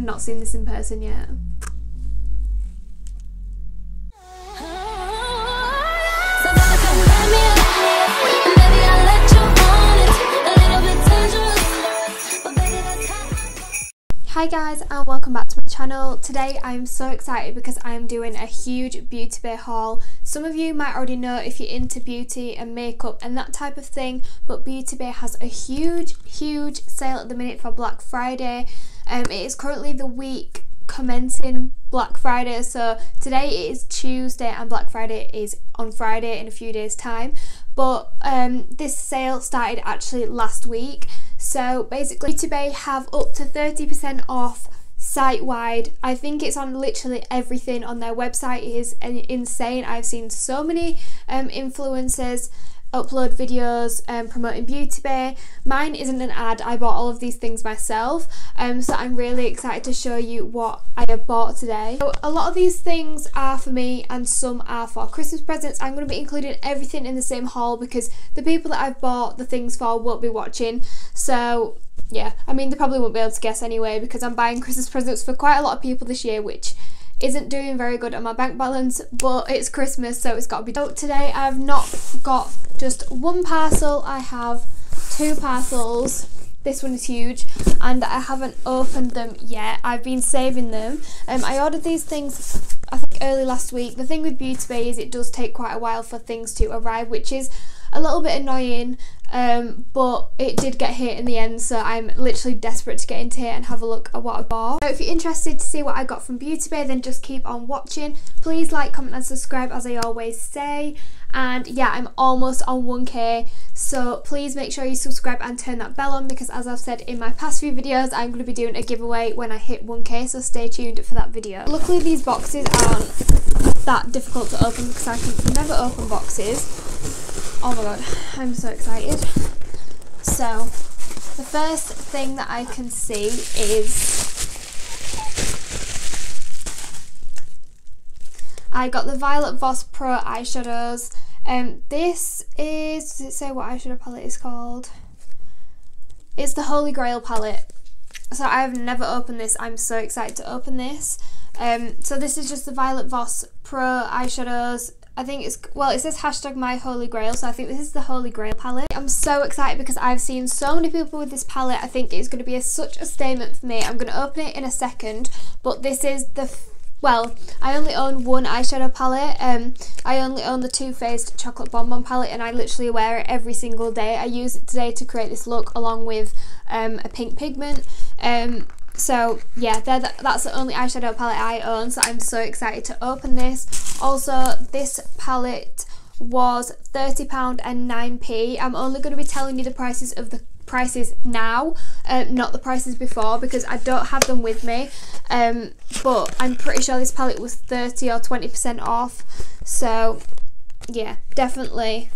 I've not seen this in person yet. Hi guys and welcome back to my channel. Today I'm so excited because I'm doing a huge Beauty Bay haul. Some of you might already know if you're into beauty and makeup and that type of thing, but Beauty Bay has a huge sale at the minute for Black Friday. It is currently the week commencing Black Friday, so today it is Tuesday and Black Friday is on Friday in a few days time, but this sale started actually last week. So basically Beauty Bay have up to 30% off site wide. I think it's on literally everything on their website. It is insane. I've seen so many influencers upload videos promoting Beauty Bay. Mine isn't an ad, I bought all of these things myself, so I'm really excited to show you what I have bought today. So a lot of these things are for me and some are for Christmas presents. I'm going to be including everything in the same haul because the people that I've bought the things for won't be watching, so yeah, I mean they probably won't be able to guess anyway because I'm buying Christmas presents for quite a lot of people this year, which isn't doing very good on my bank balance, but it's Christmas so it's got to be done. Today I've not got just one parcel, I have two parcels. This one is huge and I haven't opened them yet, I've been saving them. I ordered these things I think early last week. The thing with Beauty Bay is it does take quite a while for things to arrive, which is a little bit annoying, but it did get here in the end, so I'm literally desperate to get into here and have a look at what I bought. So if you're interested to see what I got from Beauty Bay, then just keep on watching. Please like, comment and subscribe as I always say, and yeah, I'm almost on 1k, so please make sure you subscribe and turn that bell on because as I've said in my past few videos, I'm going to be doing a giveaway when I hit 1k, so stay tuned for that video. Luckily these boxes aren't that difficult to open because I can never open boxes. Oh my god, I'm so excited. So, the first thing that I can see is I got the Violet Voss Pro eyeshadows. This is, does it say what eyeshadow palette is called? It's the Holy Grail palette. So I have never opened this, I'm so excited to open this. So this is just the Violet Voss Pro eyeshadows. I think it's, well, it says hashtag my Holy Grail, so I think this is the Holy Grail palette. I'm so excited because I've seen so many people with this palette. I think it's going to be such a statement for me. I'm going to open it in a second, but this is the, well, I only own one eyeshadow palette. I only own the Too Faced Chocolate Bonbon palette and I literally wear it every single day. I use it today to create this look along with a pink pigment. So yeah, that's the only eyeshadow palette I own, so I'm so excited to open this. Also, this palette was £30 and 9p. I'm only going to be telling you the prices of the prices now, not the prices before because I don't have them with me, but I'm pretty sure this palette was 30 or 20% off, so yeah, definitely,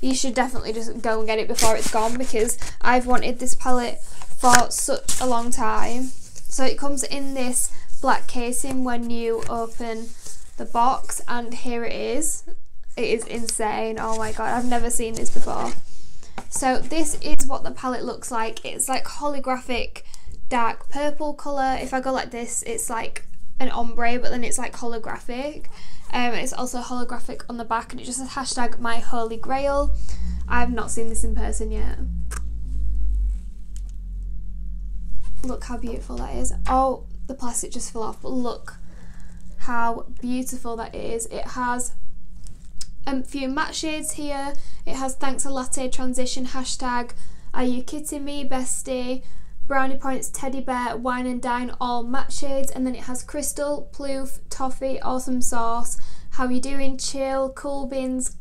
you should definitely just go and get it before it's gone because I've wanted this palette for such a long time. So it comes in this black casing when you open the box, and here it is. It is insane, oh my god, I've never seen this before. So this is what the palette looks like. It's like holographic dark purple colour. If I go like this, it's like an ombre, but then it's like holographic. It's also holographic on the back, and it just says hashtag my Holy Grail. I've not seen this in person yet. Look how beautiful that is. Oh, the plastic just fell off, but look how beautiful that is. It has a few matte shades here. It has thanks a latte, transition, hashtag are you kidding me bestie, brownie points, teddy bear, wine and dine, all matte shades, and then it has crystal, ploof, toffee, awesome sauce, how you doing, chill, cool beans,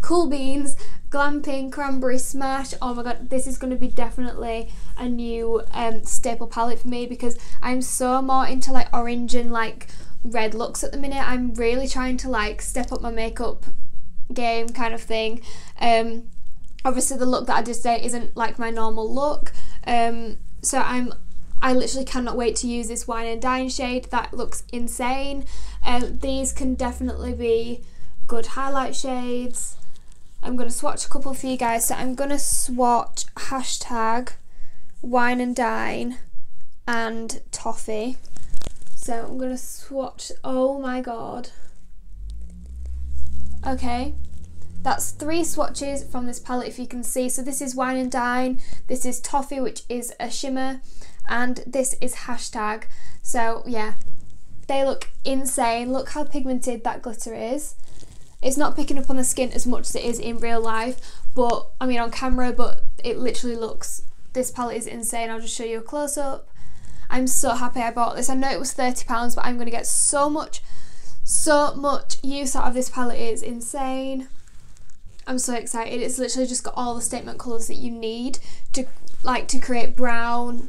cool beans, glamping, cranberry smash. Oh my god, this is going to be definitely a new staple palette for me because I'm so more into like orange and like red looks at the minute. I'm really trying to like step up my makeup game kind of thing. Obviously the look that I did today isn't like my normal look, so I literally cannot wait to use this wine and dine shade. That looks insane. These can definitely be good highlight shades. I'm going to swatch a couple for you guys, so I'm going to swatch hashtag wine and dine and toffee. So I'm gonna swatch. Oh my god. Okay, that's three swatches from this palette, if you can see. So this is Wine and Dine, this is Toffee, which is a shimmer, and this is Hashtag. So yeah, they look insane. Look how pigmented that glitter is. It's not picking up on the skin as much as it is in real life, but I mean on camera, but it literally looks, this palette is insane. I'll just show you a close-up. I'm so happy I bought this. I know it was £30, but I'm gonna get so much use out of this palette. It's insane. I'm so excited. It's literally just got all the statement colours that you need to, like, to create brown,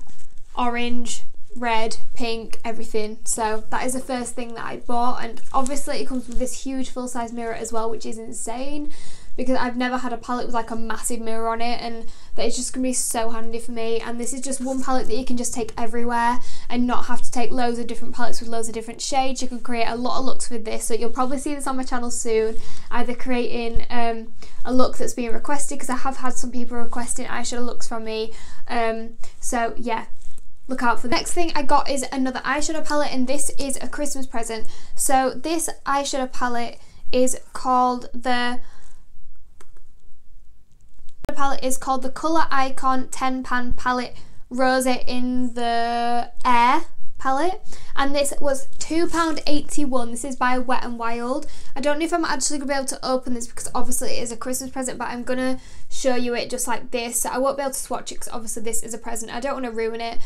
orange, red, pink, everything. So that is the first thing that I bought, and obviously it comes with this huge full-size mirror as well, which is insane because I've never had a palette with like a massive mirror on it, and that is just gonna be so handy for me. And this is just one palette that you can just take everywhere and not have to take loads of different palettes with loads of different shades. You can create a lot of looks with this, so you'll probably see this on my channel soon, either creating a look that's being requested, because I have had some people requesting eyeshadow looks from me, so yeah, look out for this. Next thing I got is another eyeshadow palette, and this is a Christmas present. So this eyeshadow palette is called the Colour Icon 10 Pan Palette Rose in the Air palette, and this was £2.81. This is by Wet and Wild. I don't know if I'm actually gonna be able to open this because obviously it is a Christmas present, but I'm gonna show you it just like this. So I won't be able to swatch it because obviously this is a present, I don't want to ruin it.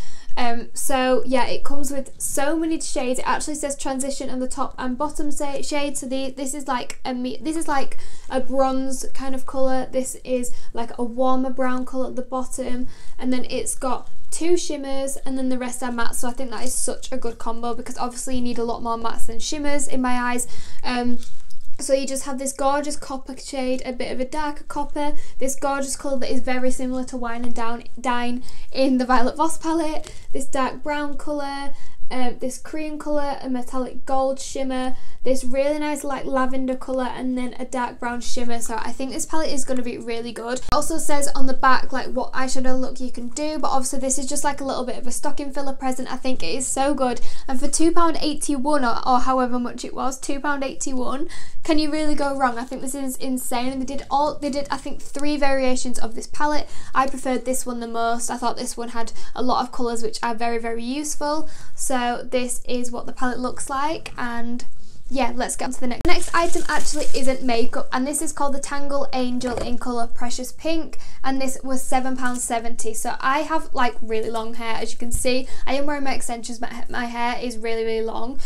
So yeah, it comes with so many shades. It actually says transition on the top and bottom shade. So this is like a bronze kind of color, this is like a warmer brown color at the bottom, and then it's got two shimmers, and then the rest are mattes. So I think that is such a good combo because obviously you need a lot more mattes than shimmers in my eyes. So you just have this gorgeous copper shade, a bit of a darker copper, this gorgeous colour that is very similar to Wine and Dine in the Violet Voss palette, this dark brown colour, this cream colour, a metallic gold shimmer, this really nice like lavender colour, and then a dark brown shimmer. So I think this palette is going to be really good. It also says on the back like what eyeshadow look you can do, but obviously this is just like a little bit of a stocking filler present. I think it is so good, and for £2.81 or however much it was, £2.81, can you really go wrong? I think this is insane, and they did I think three variations of this palette. I preferred this one the most. I thought this one had a lot of colours which are very, very useful. So this is what the palette looks like, and yeah, let's get on to the next. The next item actually isn't makeup, and this is called the Tangle Angel in colour Precious Pink, and this was £7.70. So I have like really long hair, as you can see. I am wearing my extensions, but my hair is really long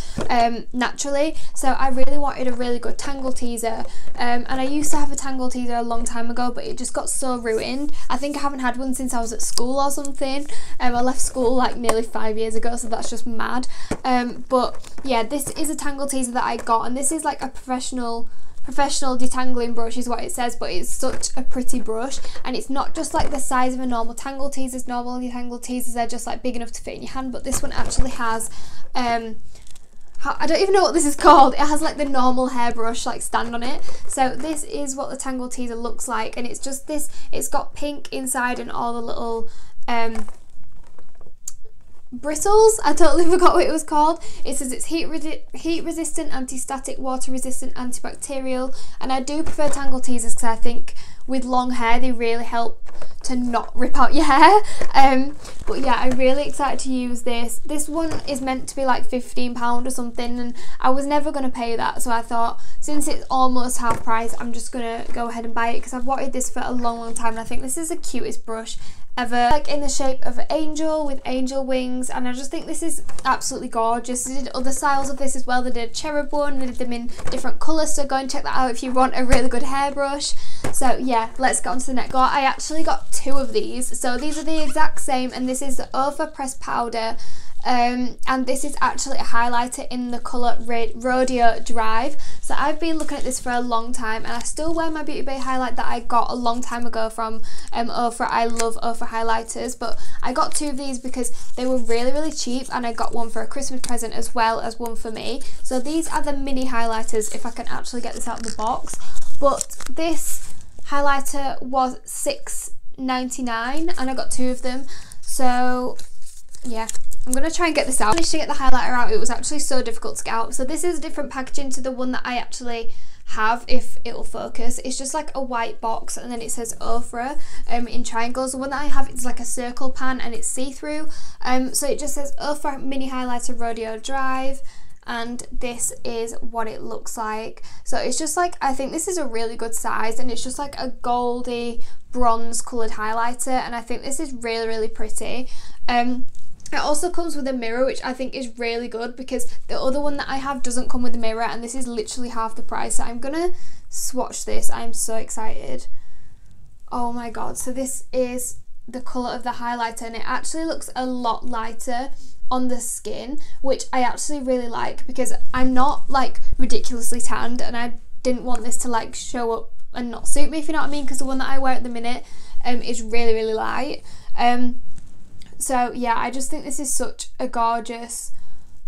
naturally, so I really wanted a really good tangle teaser, and I used to have a tangle teaser a long time ago, but it just got so ruined. I think I haven't had one since I was at school or something. I left school like nearly 5 years ago, so that's just mad. But yeah, this is a tangle teaser that I got, and this is like a professional detangling brush is what it says, but it's such a pretty brush, and it's not just like the size of a normal tangle teasers. Normal detangle teasers are just like big enough to fit in your hand, but this one actually has I don't even know what this is called. It has like the normal hairbrush like stand on it. So this is what the tangle teaser looks like, and it's just this, it's got pink inside and all the little bristles. I totally forgot what it was called. It says it's heat resistant, anti-static, water resistant, antibacterial, and I do prefer tangle teasers because I think with long hair they really help to not rip out your hair. But yeah, I'm really excited to use this. This one is meant to be like £15 or something, and I was never going to pay that, so I thought since it's almost half price, I'm just going to go ahead and buy it because I've wanted this for a long time, and I think this is the cutest brush ever, like in the shape of an angel with angel wings, and I just think this is absolutely gorgeous. They did other styles of this as well. They did a cherub one, they did them in different colours, so go and check that out if you want a really good hairbrush. So yeah, let's get on to the next. I actually got two of these, so these are the exact same, and this is the Ofra pressed powder, and this is actually a highlighter in the colour Rodeo Drive. So I've been looking at this for a long time, and I still wear my Beauty Bay highlight that I got a long time ago from Ofra. I love Ofra highlighters, but I got two of these because they were really cheap, and I got one for a Christmas present as well as one for me. So these are the mini highlighters, if I can actually get this out of the box, but this highlighter was £6.99, and I got two of them. So yeah, I'm going to try and get this out. Finishing to get the highlighter out, it was actually so difficult to get out. So this is a different packaging to the one that I actually have, if it'll focus. It's just like a white box and then it says Ofra in triangles. The one that I have is like a circle pan and it's see-through. So it just says Ofra Mini Highlighter Rodeo Drive. And this is what it looks like. So it's just like, I think this is a really good size, and it's just like a goldy bronze coloured highlighter, and I think this is really, really pretty. It also comes with a mirror, which I think is really good, because the other one that I have doesn't come with a mirror, and this is literally half the price. So I'm gonna swatch this. I'm so excited. Oh my god. So this is the colour of the highlighter, and it actually looks a lot lighter on the skin, which I actually really like, because I'm not like ridiculously tanned, and I didn't want this to like show up and not suit me, if you know what I mean, because the one that I wear at the minute is really, really light. So yeah, I just think this is such a gorgeous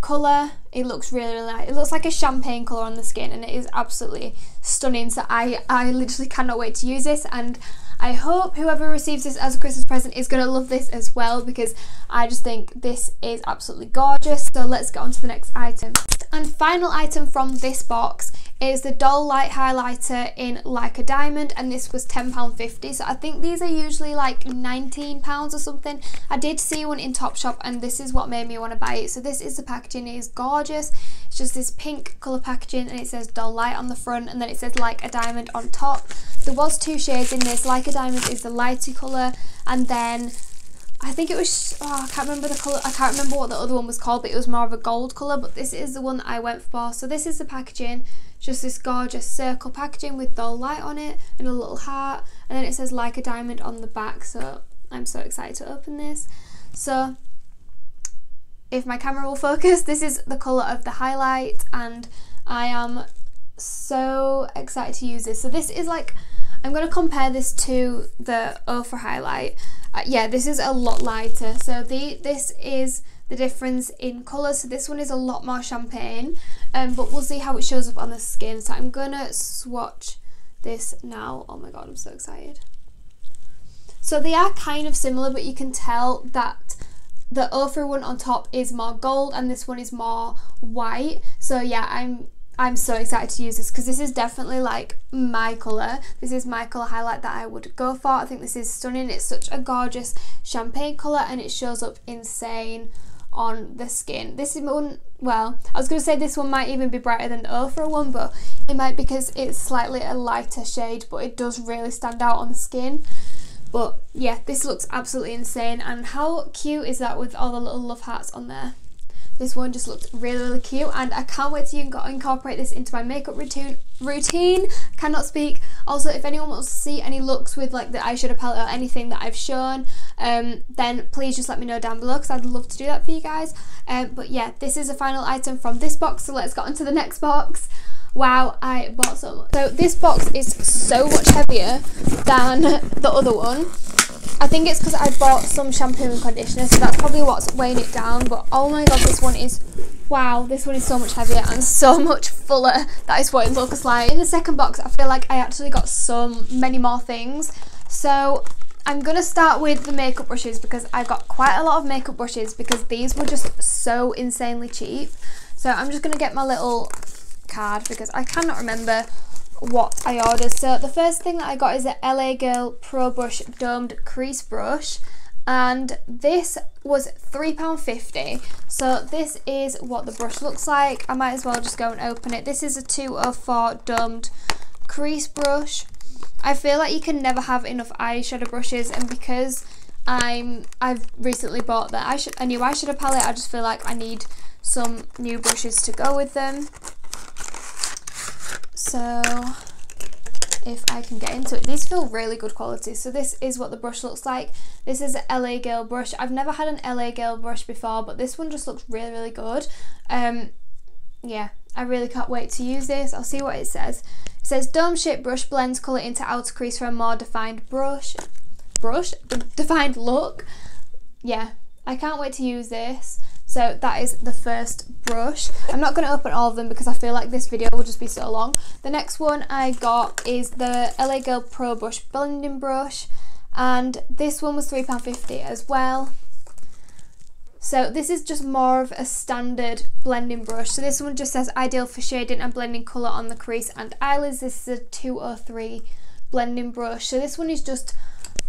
colour. It looks really, really light. It looks like a champagne colour on the skin, and it is absolutely stunning. So I literally cannot wait to use this, and I hope whoever receives this as a Christmas present is going to love this as well, because I just think this is absolutely gorgeous. So let's get on to the next item. And final item from this box is the Doll Light highlighter in Like a Diamond, and this was £10.50. So I think these are usually like £19 or something. I did see one in Topshop, and this is what made me want to buy it. So this is the packaging. It is gorgeous. It's just this pink colour packaging, and it says Doll Light on the front, and then it says Like a Diamond on top. There was two shades in this. Like a Diamond is the lighter colour, and then I think it was, oh, I can't remember the colour, I can't remember what the other one was called, but it was more of a gold colour. But this is the one that I went for. So this is the packaging, just this gorgeous circle packaging with Doll Light on it and a little heart, and then it says Like a Diamond on the back. So I'm so excited to open this. So if my camera will focus, this is the colour of the highlight, and I am so excited to use this. So this is like, I'm going to compare this to the Ofra highlight. Yeah, this is a lot lighter. So this is the difference in colour. So this one is a lot more champagne, but we'll see how it shows up on the skin. So I'm going to swatch this now. Oh my god, I'm so excited. So they are kind of similar, but you can tell that the Ofra one on top is more gold and this one is more white. So yeah, I'm so excited to use this, because this is definitely like my colour. This is my colour highlight that I would go for. I think this is stunning. It's such a gorgeous champagne colour, and it shows up insane on the skin. This one, well, I was going to say this one might even be brighter than the Ofra one, but it might, because it's slightly a lighter shade, but it does really stand out on the skin. But yeah, this looks absolutely insane. And how cute is that with all the little love hearts on there? This one just looked really, really cute, and I can't wait to incorporate this into my makeup routine. Cannot speak. Also, if anyone wants to see any looks with like the eyeshadow palette or anything that I've shown, then please just let me know down below, because I'd love to do that for you guys. But yeah, this is the final item from this box, so let's get on to the next box. Wow, I bought so much. So this box is so much heavier than the other one. I think it's because I bought some shampoo and conditioner, so that's probably what's weighing it down. But oh my god, this one is, wow, this one is so much heavier and so much fuller. That is what it looks like. In the second box, I feel like I actually got so many more things. So I'm going to start with the makeup brushes, because I got quite a lot of makeup brushes, because these were just so insanely cheap. So I'm just going to get my little card, because I cannot remember what I ordered. So the first thing that I got is the LA Girl Pro Brush Domed Crease Brush, and this was £3.50. So this is what the brush looks like. I might as well just go and open it. This is a 204 domed crease brush. I feel like you can never have enough eyeshadow brushes, and because I've recently bought a new eyeshadow palette, I just feel like I need some new brushes to go with them. So if I can get into it, these feel really good quality. So this is what the brush looks like. This is an LA Girl brush. I've never had an LA Girl brush before, but this one just looks really, really good. Yeah, I really can't wait to use this. I'll see what it says. It says dome shape brush blends colour into outer crease for a more defined defined look. Yeah, I can't wait to use this. So that is the first brush. I'm not going to open all of them because I feel like this video will just be so long. The next one I got is the LA Girl Pro Brush Blending Brush, and this one was £3.50 as well. So this is just more of a standard blending brush. So this one just says ideal for shading and blending colour on the crease and eyelids. This is a 203 blending brush. So this one is just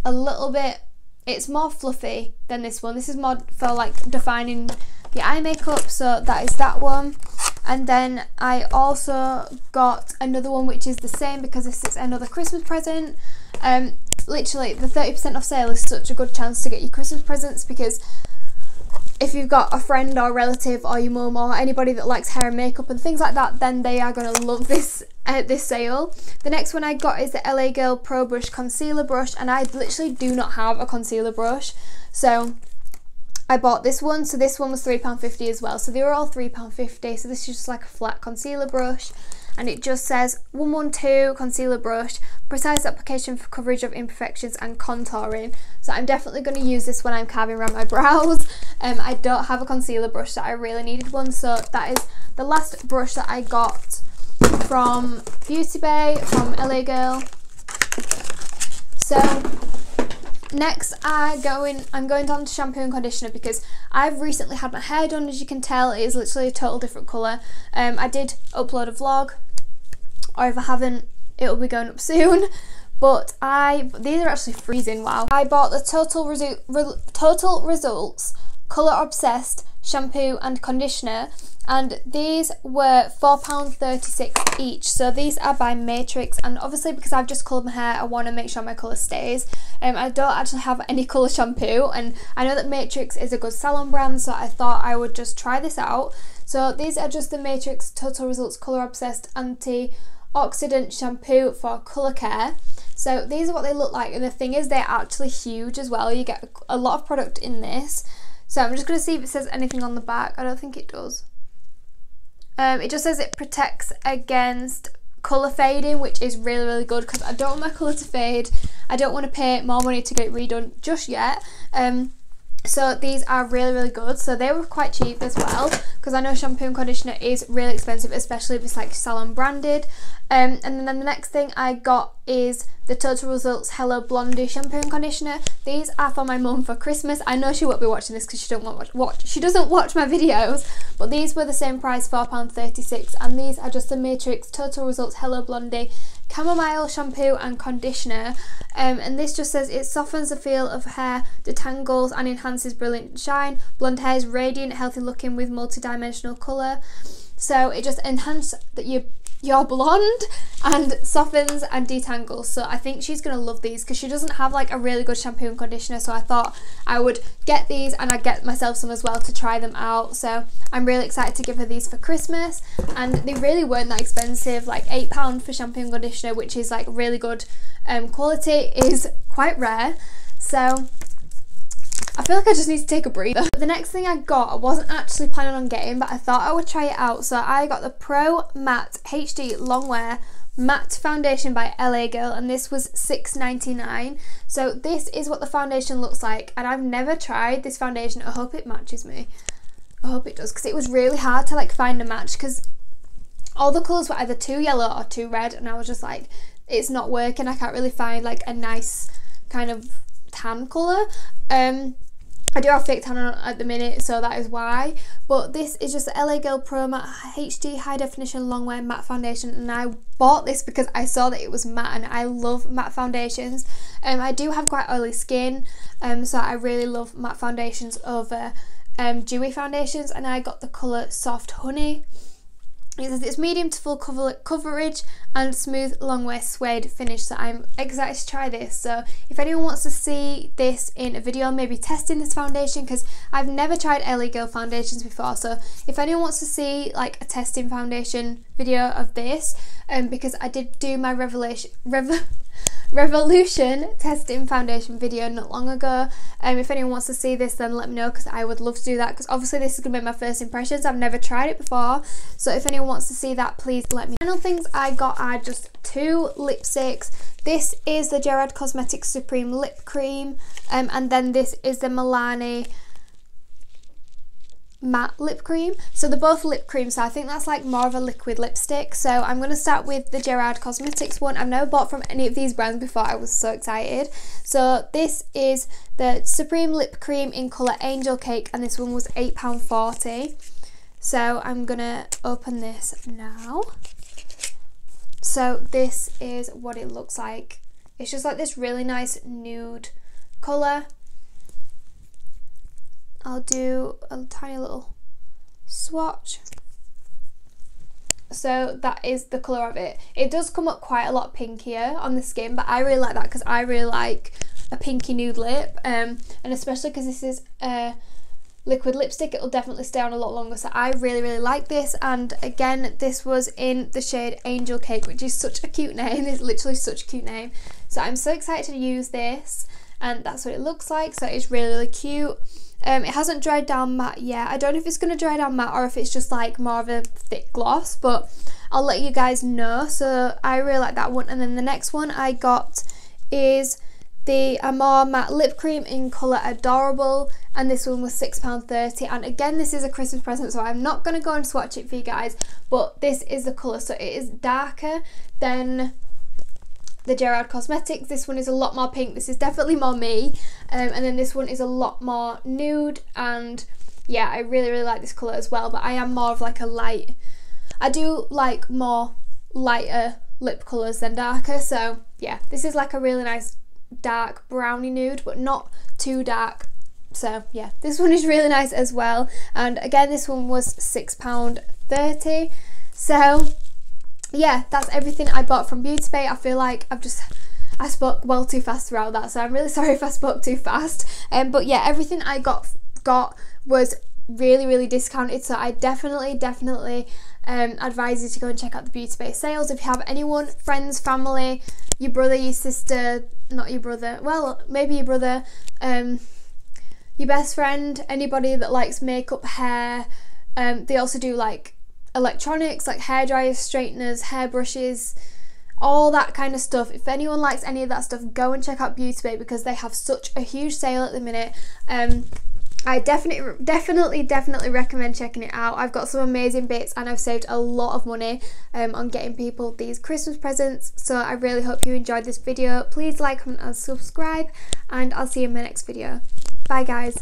a little bit, it's more fluffy than this one. This is more for like defining your eye makeup, so that is that one. And then I also got another one which is the same because this is another Christmas present. Literally the 30% off sale is such a good chance to get your Christmas presents, because if you've got a friend or relative or your mum or anybody that likes hair and makeup and things like that, then they are going to love this sale. The next one I got is the LA Girl Pro Brush Concealer Brush, and I literally do not have a concealer brush, so I bought this one. So this one was £3.50 as well, so they were all £3.50. So this is just like a flat concealer brush, and it just says 112 concealer brush, precise application for coverage of imperfections and contouring. So I'm definitely going to use this when I'm carving around my brows. I don't have a concealer brush, that I really needed one, so that is the last brush that I got from Beauty Bay, from LA Girl. So next I'm going down to shampoo and conditioner, because I've recently had my hair done. As you can tell, it is literally a total different colour. I did upload a vlog, or if I haven't, it'll be going up soon. But these are actually freezing, wow. I bought the Total Results Colour Obsessed shampoo and conditioner, and these were £4.36 each. So these are by Matrix, and obviously because I've just coloured my hair, I want to make sure my colour stays. I don't actually have any colour shampoo, and I know that Matrix is a good salon brand, so I thought I would just try this out. So these are just the Matrix Total Results Colour Obsessed Antioxidant Shampoo for Colour Care. So these are what they look like, and the thing is they're actually huge as well. You get a lot of product in this. So I'm just going to see if it says anything on the back. I don't think it does. It just says it protects against colour fading, which is really, really good, because I don't want my colour to fade. I don't want to pay more money to get it redone just yet. So these are really, really good. So they were quite cheap as well, because I know shampoo and conditioner is really expensive, especially if it's like salon branded. And then the next thing I got is the Total Results Hello Blondie shampoo and conditioner. These are for my mum for Christmas. I know she won't be watching this because she doesn't watch my videos, but these were the same price, £4.36, and these are just the Matrix Total Results Hello Blondie chamomile shampoo and conditioner. And this just says it softens the feel of hair, detangles and enhances brilliant shine. Blonde hair is radiant, healthy looking with multi-dimensional colour. So it just enhances that you're blonde and softens and detangles. So I think she's gonna love these, because she doesn't have like a really good shampoo and conditioner, so I thought I would get these and I'd get myself some as well to try them out. So I'm really excited to give her these for Christmas, and they really weren't that expensive, like £8 for shampoo and conditioner, which is like really good quality, is quite rare. So I feel like I just need to take a breather. The next thing I got, I wasn't actually planning on getting, but I thought I would try it out. So I got the Pro Matte HD Longwear Matte Foundation by LA Girl, and this was £6.99. So this is what the foundation looks like, and I've never tried this foundation. I hope it matches me. I hope it does, because it was really hard to like find a match, because all the colours were either too yellow or too red, and I was just like, it's not working. I can't really find like a nice kind of tan colour. I do have fake tan on at the minute, so that is why. But this is just the LA Girl Pro Matte HD High Definition Longwear Matte Foundation, and I bought this because I saw that it was matte, and I love matte foundations. I do have quite oily skin, so I really love matte foundations over dewy foundations, and I got the colour Soft Honey. It says it's medium to full coverage and smooth longwear suede finish, so I'm excited to try this. So if anyone wants to see this in a video, maybe testing this foundation, because I've never tried LA Girl foundations before, so if anyone wants to see like a testing foundation video of this, because I did do my Revolution testing foundation video not long ago. If anyone wants to see this, then let me know, because I would love to do that, because obviously this is going to be my first impressions. I've never tried it before, so if anyone wants to see that, please let me know. Final things I got are just two lipsticks. This is the Gerard Cosmetics Supreme Lip Cream, and then this is the Milani matte lip cream. So they're both lip cream, so I think that's like more of a liquid lipstick. So I'm going to start with the Gerard Cosmetics one. I've never bought from any of these brands before. I was so excited. So this is the Supreme Lip Cream in colour Angel Cake, and this one was £8.40. So I'm going to open this now. So this is what it looks like. It's just like this really nice nude colour. I'll do a tiny little swatch. So that is the colour of it. It does come up quite a lot pinkier on the skin, but I really like that because I really like a pinky nude lip, and especially because this is a liquid lipstick, it'll definitely stay on a lot longer. So I really like this, and again this was in the shade Angel Cake, which is such a cute name. It's literally such a cute name. So I'm so excited to use this, and that's what it looks like. So it's really cute. It hasn't dried down matte yet. I don't know if it's going to dry down matte or if it's just like more of a thick gloss, but I'll let you guys know. So I really like that one. And then the next one I got is the Amore Matte Lip Cream in colour Adorable, and this one was £6.30. And again, this is a Christmas present, so I'm not going to go and swatch it for you guys, but this is the colour. So it is darker than the Gerard Cosmetics. This one is a lot more pink. This is definitely more me. And then this one is a lot more nude, and yeah, I really like this colour as well, but I am more of like a light. I do like more lighter lip colours than darker, so yeah, this is like a really nice dark browny nude, but not too dark. So yeah, this one is really nice as well, and again this one was £6.30. so yeah, that's everything I bought from Beauty Bay. I feel like I spoke well too fast throughout that, so I'm really sorry if I spoke too fast. But yeah, everything I got was really discounted, so I definitely advise you to go and check out the Beauty Bay sales. If you have anyone, friends, family, your brother, your sister, not your brother, well maybe your brother, your best friend, anybody that likes makeup, hair, they also do like electronics, like hair dryers, straighteners, hair brushes, all that kind of stuff. If anyone likes any of that stuff, go and check out Beauty Bay because they have such a huge sale at the minute. I definitely recommend checking it out. I've got some amazing bits, and I've saved a lot of money on getting people these Christmas presents. So I really hope you enjoyed this video. Please like, comment and subscribe, and I'll see you in my next video. Bye guys.